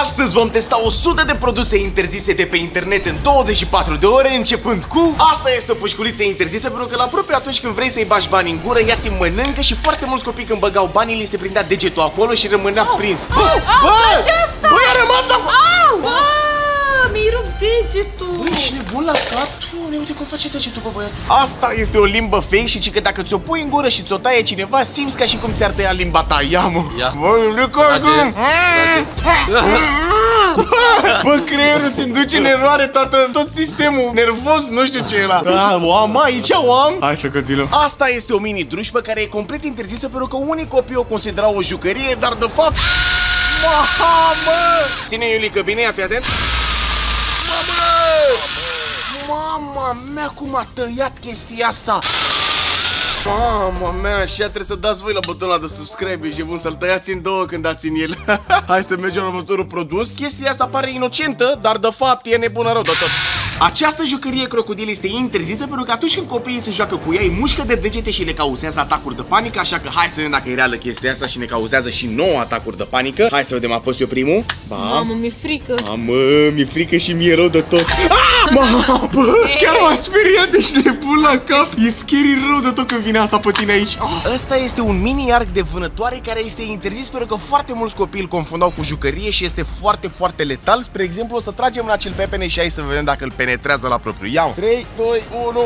Astăzi vom testa 100 de produse interzise de pe internet în 24 de ore, începând cu... Asta este o pușculiță interzisă, pentru că la propriu atunci când vrei să-i bagi bani în gură, ia-ți mănâncă și foarte mulți copii când băgau banii, li se prindea degetul acolo și rămânea prins. Bă, a rămas acolo! Mi-ai rupt degetul! Băi, ești nebun la cap? Uite cum face degetul, bă, băiatul! Asta este o limbă fake și ci că dacă ți-o pui în gură și ți-o taie cineva, simți ca și cum ți-ar tăia limba ta. Ia, mă! Ia! Bă, creierul ți induce în eroare tot sistemul nervos, nu știu ce era. Da, o am aici, o am. Hai să continuăm. Asta este o mini-drușpă care e complet interzisă pentru că unii copii o considerau o jucărie, dar de fapt... Mamă! Ține, Iulica, bine, ia, fii atent. Mama mea, cum a tăiat chestia asta! Mama mea, așa trebuie să dați voi la butonul ăla de subscribe și e bun să-l tăiați în două când dați în el. Hai să mergem la următorul produs. Chestia asta pare inocentă, dar de fapt e nebună rău de tot. Această jucărie crocodil este interzisă pentru că atunci când copiii se joacă cu ea, îi mușcă de degete și le cauzează atacuri de panică, așa că hai să vedem dacă e reală chestia asta și ne cauzează și 9 atacuri de panică. Hai să vedem, apăs eu primul. Mamă, mi-e frică. Mamă, mi-e frică și mi-e rău de tot. Mamă, bă, chiar m-a speriat, deci nebun la cap. E scary rău de tot când vine asta pe tine aici. Ăsta este un mini arc de vânătoare care este interzis pentru că foarte mulți copii îl confundau cu jucărie și este foarte, foarte letal. Spre exemplu, o să tragem la acel pepene și hai să vedem dacă îl penetrează la propriu. Iau! 3, 2, 1...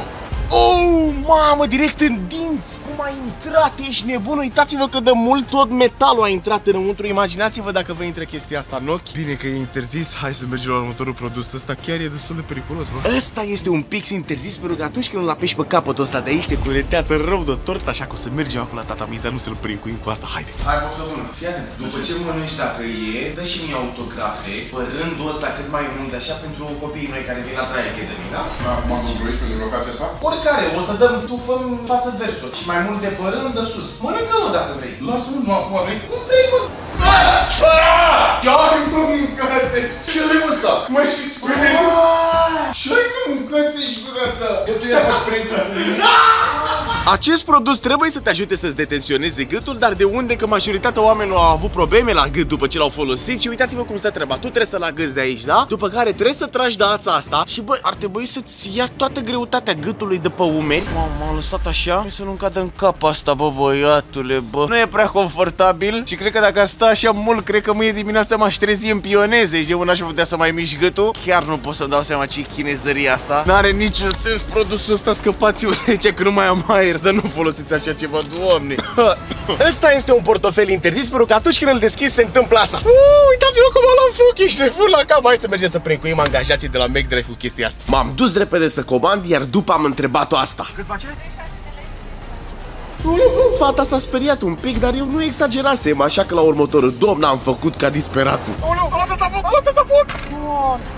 Oh, mamă, direct în dinți! Cum a intrat? Ești nebun! Uitați-vă că de mult tot metalul a intrat înăuntru. Imaginați-vă dacă vă intră chestia asta în ochi. Bine că e interzis. Hai să mergem la următorul produs. Ăsta chiar e destul de periculos, bă. Ăsta este un pix interzis, pentru că atunci când îl apeși pe capătul ăsta de aici, te culetează rău de tort, așa că o să mergem acolo la tata Miza, nu să-l princuim cu asta. Haide! Hai, o să bună. După ce mănânci, dacă e, dă și mie autografe, pe rândul ăsta cât mai mult, așa, pentru copiii noi care vin la TRY Academy, da? Oricare, o să dăm tu fă în față versul și mai mult de părând de sus. Mănâncă-mă dacă vrei. Lasă-mă, mă, vrei? Cum vrei, mă? Ce-ai, mă, mâncați-și? Ce-ai vrei, mă, ăsta? Mă, și spune... Ce-ai, mă, mâncați-și, gura ta? Că tu i-ai faci pregătă. Acest produs trebuie să te ajute să-ți detensioneze gâtul, dar de unde că majoritatea oamenilor au avut probleme la gât după ce l-au folosit și uitați-vă cum se treaba. Tu trebuie să-l agăți de aici, da? După care trebuie să tragi de ața asta și bă, ar trebui să-ți ia toată greutatea gâtului de pe umeri. M-am lăsat așa, trebuie să nu-mi cadă în cap asta, bă, băiatule, bă. Nu e prea confortabil și cred că dacă a sta așa mult, cred că mâine dimineața m-aș trezi în pioneze și de una și putea să mai mișc gâtul. Chiar nu pot să-mi dau seama ce chinezărie asta. N-are niciun sens produsul ăsta, scăpați-o de aici că nu mai am aer. Să nu folosiți așa ceva, doamne. Ăsta este un portofel interzis, pentru că atunci când îl deschizi se întâmplă asta. Uitați-vă cum a luat foc, ești nebun la cap. Hai să mergem să princuim angajații de la McDrive cu chestia asta. M-am dus repede să comand, iar după am întrebat-o asta. Cât face? Fata s-a speriat un pic, dar eu nu exagerasem, așa că la următorul domn am făcut ca disperatul.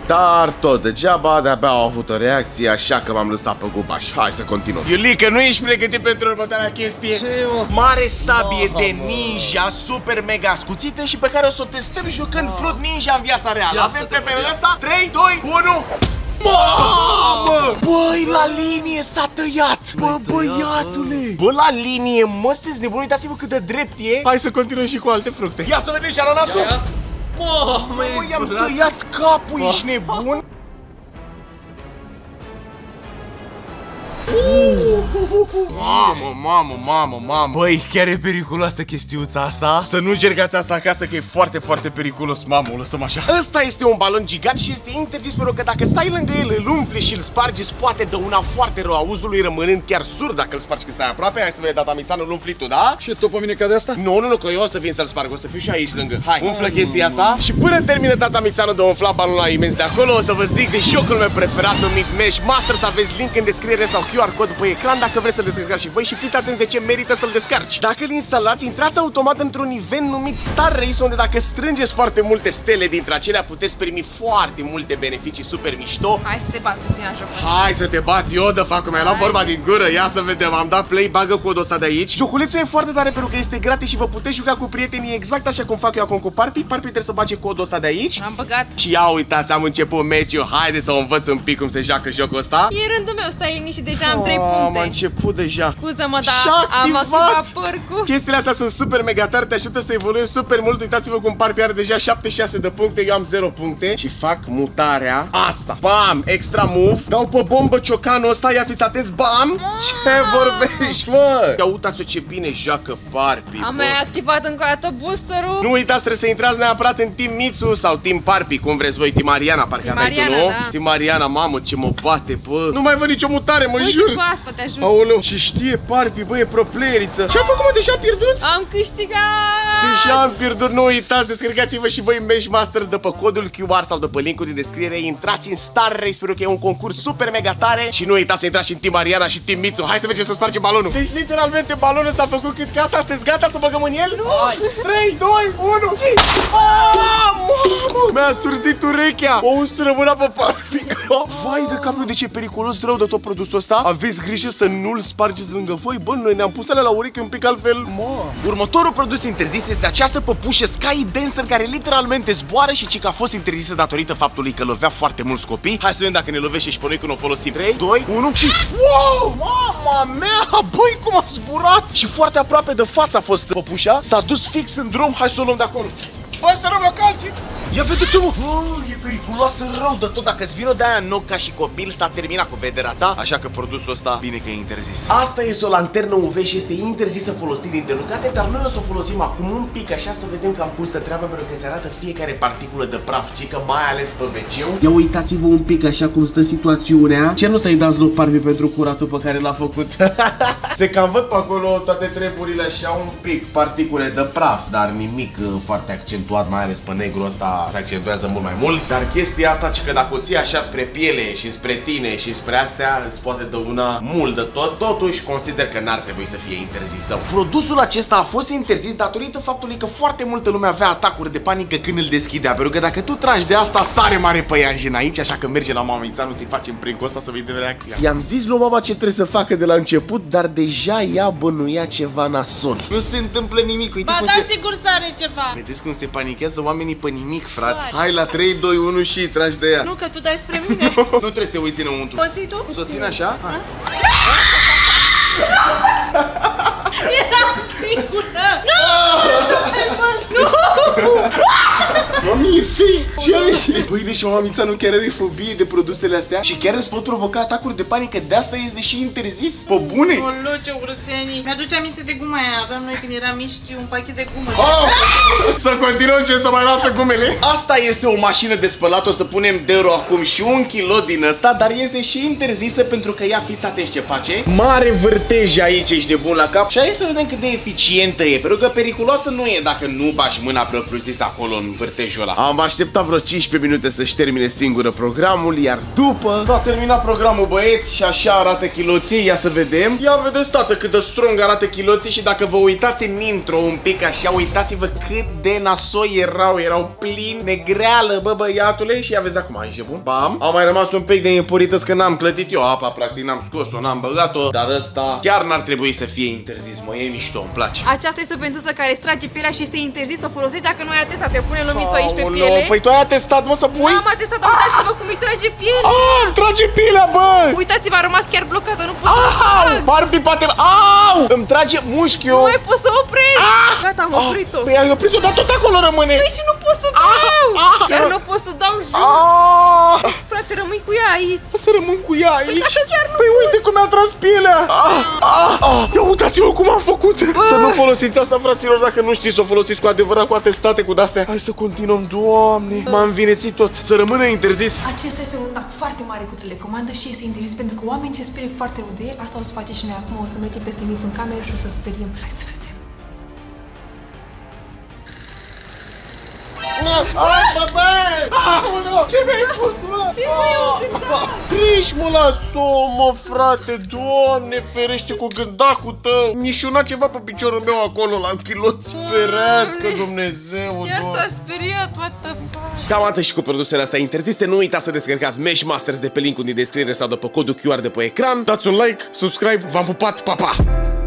Dar tot degeaba, de-abia au avut o reacție, așa că m-am lăsat pe gubaș. Hai să continuăm. Iulica, nu ești pregătit pentru următoarea chestie? Ce, mă? Mare sabie de ninja, super mega ascuțită și pe care o să o testăm jucând Fruit Ninja în viața reală. Avem pe perele asta? 3, 2, 1... Mamă! Băi, la linie s-a tăiat! Bă, băiatule! Bă, la linie, mă, sunteți nebuni, uitați-vă cât de drept e! Hai să continuăm și cu alte fructe! Ia să vedem și ananasul! Bă, i-am tăiat capul, ești nebun? Mamă, mamă, mamă, mamă. Băi, chiar e periculoasă chestiuța asta. Să nu încercați asta acasă că e foarte, foarte periculos. Mamă, o lăsăm așa. Ăsta este un balon gigant și este interzis pentru că dacă stai lângă el, îl umfli și îl spargi, îți poate dăuna foarte rău auzului, rămânând chiar surd dacă îl spargi când stai aproape. Hai să vedem data mițană, îl umfli tu, da? Și tot pe mine cade asta? Nu, nu, nu, că eu o să vin să-l sparg, o să fiu și aici lângă. Hai, umflă chestia asta și până termină tata mițană de umfla balonul ăla imens de acolo, o să vă zic de jocul meu preferat numit MatchMasters, să aveți link în descriere sau QR cod pe ecran dacă vreți să-l descărcați și voi și fiți atenți de ce merită să-l descarci. Dacă îl instalați, intrați automat într-un event numit Star Race, unde dacă strângeți foarte multe stele dintre acelea, puteți primi foarte multe beneficii super mișto. Hai să te bat puțin așa. Hai să te bat eu, de fapt, mi-ai luat vorba din gură. Ia să vedem, am dat play, bagă codul ăsta de aici. Joculețul e foarte tare pentru că este gratis și vă puteți juca cu prietenii exact așa cum fac eu acum cu Parpi. Parpi trebuie să bage codul ăsta de aici. Am băgat. Și ia uitați, am început meciul. Haide să o învăț un pic cum se joacă jocul ăsta. E rândul meu, stai liniștit, deja am 3 puncte. început deja. Scuză-mă, dar am activat părcul. Chestiile astea sunt super mega tare, te ajută să evoluezi super mult. Uitați-vă cum Parpi are deja 76 de puncte, eu am 0 puncte și fac mutarea asta. Bam, extra move. Dau pe bombă ciocanul ăsta, ia fiți atenți, bam. Ce vorbești, mă? Ia uitați-o ce bine joacă Parpi. Am mai activat încă o dată boosterul. Nu uitați, trebuie să intrați neapărat în Team Mitzuu sau Team Parpi, cum vreți voi, Team Mariana, parcă aveai tu, nu? Da. Team Mariana, mamă, ce mă bate, bă. Nu mai văd nicio mutare, mă jur. Aoleu, ce știe Parpi, bă, e pro playeriță. Ce-a făcut, mă, deja am pierdut? Am câștigat. Deja am pierdut, nu uitați, descărcați-vă și voi MatchMasters de pe codul QR sau de pe linkul din descriere. Intrați în Star Race, pentru că e un concurs super mega tare și nu uitați să intrați și în Team Mariana și Team Mitzuu. Hai să mergem să spargem balonul. Deci literalmente balonul s-a făcut cât casa, sunteți gata să băgăm în el? Nu. Hai. 3, 2, 1, 5. Mi-a surzit urechea. O usură mâna pe Parpi. Vai de capul, de ce periculos rău de tot produsul ăsta. Aveți grijă să nu-l spargeți lângă voi. Bă, noi ne-am pus alea la urechi un pic altfel. Următorul produs interzis este această păpușă Sky Dancer, care literalmente zboară și ci că a fost interzisă datorită faptului că lovea foarte mulți copii. Hai să vedem dacă ne lovește și pe noi când o folosim. 3, 2, 1 și... Wow! Mama mea! Băi, cum a zburat! Și foarte aproape de față a fost păpușa. S-a dus fix în drum. Hai să o luăm de acolo. Băi, să rog o calci! Ia vedeți-o, mă! E periculoasă rău de tot. Dacă-ți vină de aia în ochi ca și copil, s-a terminat cu vederea ta. Așa că produsul ăsta, bine că e interzis. Asta este o lanternă UV și este interzisă folosirii îndelungate, dar noi o să o folosim acum un pic, așa să vedem cam cum stă treaba, pentru că îți arată fiecare particulă de praf, cică, mai ales pe veceu. Ia uitați-vă un pic așa cum stă situațiunea. Ce nu te-ai dat loc, Parpi, pentru curatul pe care l-a făcut? Se cam văd pe acolo toate treburile așa un pic, particule de praf, dar nimic foarte accentuat, mai ales pe negru ăsta. Se accentuează mult mai mult, dar chestia asta că dacă o ții așa spre piele și spre tine și spre astea, îți poate dăuna mult de tot. Totuși consider că n-ar trebui să fie interzisă. Produsul acesta a fost interzis datorită faptului că foarte multă lume avea atacuri de panică când îl deschidea, pentru că dacă tu tragi de asta, sare mare păianjen aici, așa că merge la mama Ițanu să-i facem princul ăsta să vedem reacția. I-am zis lui mama ce trebuie să facă de la început, dar deja ea bănuia ceva nasol. Nu se întâmplă nimic, uite. Ba, cum da, se... sigur sare ceva. Vedeți cum se panichează oamenii pe nimic, frate. Hai la 3, 2, 1 și tragi de ea. Nu, că tu dai spre mine. Nu trebuie să te uiți înăuntru. Poți ții tu? Să o țin așa? Eram sigură. Mami, e fake! Ce ai? Băi, deși mama Mițanu chiar are fobie de produsele astea și chiar îți pot provoca atacuri de panică, de asta este și interzis. Pe bune! O, ce urățenii! Mi-aduce aminte de guma aia, aveam noi când eram mici un pachet de gumă. Oh! Să continuăm, ce să mai lasă gumele? Asta este o mașină de spălat, o să punem dero acum și un kilo din asta, dar este și interzisă pentru că ia fiți atenți ce face. Mare vârtej aici, ești de bun la cap și hai să vedem cât de eficientă e, pentru că periculoasă nu e dacă nu bași mâna propriu-zis acolo în vârtej. Am așteptat vreo 15 minute să-și termine singură programul, iar după s-a terminat programul, băieți, și așa arată chiloții. Ia să vedem. Ia vedeți, tată, cât de strong arată chiloții. Și dacă vă uitați în intro un pic așa, uitați-vă cât de nasoi erau. Erau plini negreală, bă, băiatule. Și ia vezi acum, aici e bun, bam. Au mai rămas un pic de impurități, că n-am clătit eu apa, practic n-am scos-o, n-am băgat-o. Dar ăsta chiar n-ar trebui să fie interzis, mă, e mișto, îmi place. Aceasta este o pentusă care strage pielea și este interzis să o folosești dacă nu ai atesat, te pune lumița. Păi tu ai testat, mă, să pui? Nu am testat, uitați-vă cum îi trage pielea. Îmi trage pielea, bă! Uitați-vă, a rămas chiar blocată, nu pot să Parpi, poate... Au! Îmi trage mușchiul. Nu mai pot să opresc. Gata, am oprit-o. Păi ai oprit-o, dar tot acolo rămâne. Păi și nu pot să dau. Chiar nu pot să dau, jur. Frate, rămâi cu ea aici. Să rămân cu ea aici? Păi uite cum mi-a tras pielea. Ia uitați-vă cum am făcut. Să nu folosiți asta, fraților, dacă nu știți să o folosiți cu adevărat, cu atestate, cu de-astea. Hai să continuăm. Doamne, m-am învinețit tot. Să rămână interzis. Acesta este un atac foarte mare cu telecomandă și este interzis pentru că oamenii se sperie foarte rău de el. Asta o să face și noi acum. O să mergem peste Mițuu în cameră și o să speriem. Hai să vedem. Ce mi-ai pus, mă? Ce mi-ai gândat? Trișmă, las-o, frate. Doamne, ferește cu gândacul tău. Mișuna ceva pe piciorul meu acolo, la chiloți. Ferească, Dumnezeu. Iar s-a speriat, what the fuck. Cam atât și cu produsele astea interzise. Nu uitați să descărcați MatchMasters de pe linkul din descriere sau de pe codul QR de pe ecran. Dați un like, subscribe, v-am pupat, pa, pa!